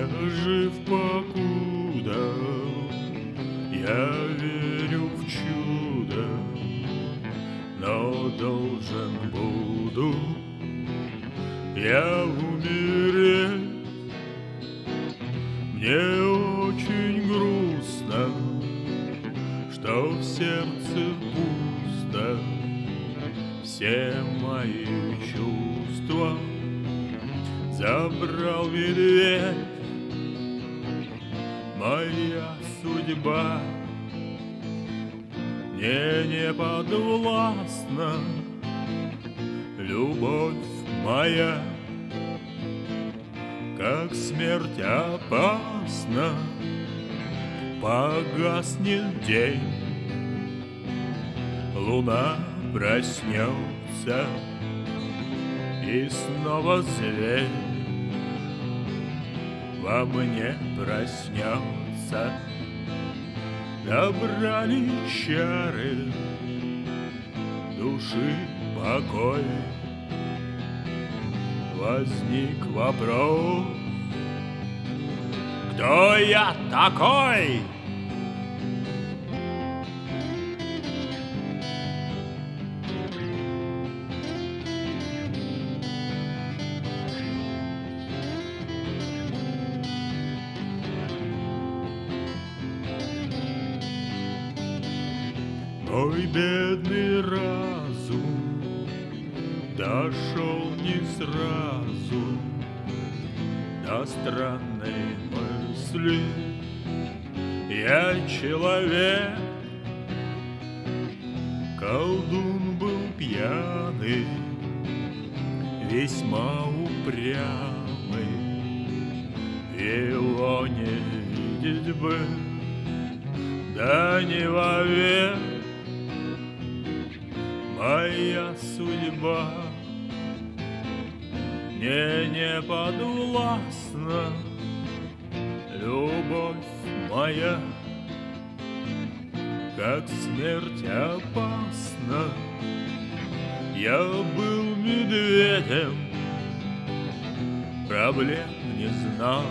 Я жив покуда, я верю в чудо, но должен буду я умереть. Мне очень грустно, что в сердце пусто, все мои чувства забрал медведь. Моя судьба мне не подвластна, любовь моя, как смерть, опасна. Погаснет день, луна проснется, и снова зверь во мне проснется. Добрали чары души покой. Возник вопрос: кто я такой? Мой бедный разум дошел не сразу до странной мысли: я человек. Колдун был пьяный, весьма упрямый, его не видеть бы, да не вовек. Моя судьба мне не подвластна, любовь моя, как смерть, опасна. Я был медведем, проблем не знал,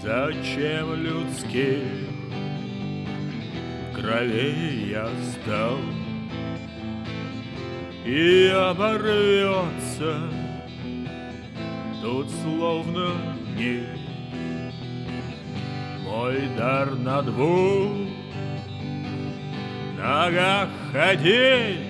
зачем людских кровей я стал. И оборвется тут словно нить мой дар на двух ногах ходить.